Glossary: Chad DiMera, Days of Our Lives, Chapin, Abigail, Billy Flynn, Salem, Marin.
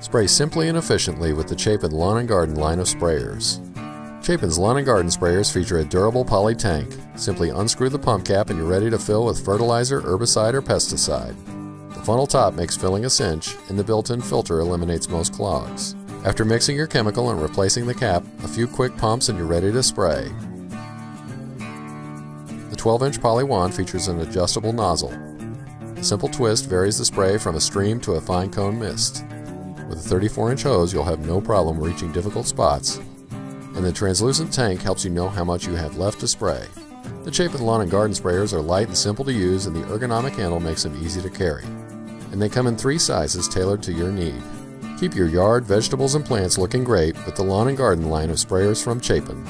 Spray simply and efficiently with the Chapin Lawn and Garden line of sprayers. Chapin's Lawn and Garden sprayers feature a durable poly tank. Simply unscrew the pump cap and you're ready to fill with fertilizer, herbicide, or pesticide. The funnel top makes filling a cinch, and the built-in filter eliminates most clogs. After mixing your chemical and replacing the cap, a few quick pumps and you're ready to spray. The 12-inch poly wand features an adjustable nozzle. A simple twist varies the spray from a stream to a fine cone mist. With a 34-inch hose, you'll have no problem reaching difficult spots, and the translucent tank helps you know how much you have left to spray. The Chapin Lawn and Garden sprayers are light and simple to use, and the ergonomic handle makes them easy to carry. And they come in 3 sizes tailored to your need. Keep your yard, vegetables, and plants looking great with the Lawn and Garden line of sprayers from Chapin.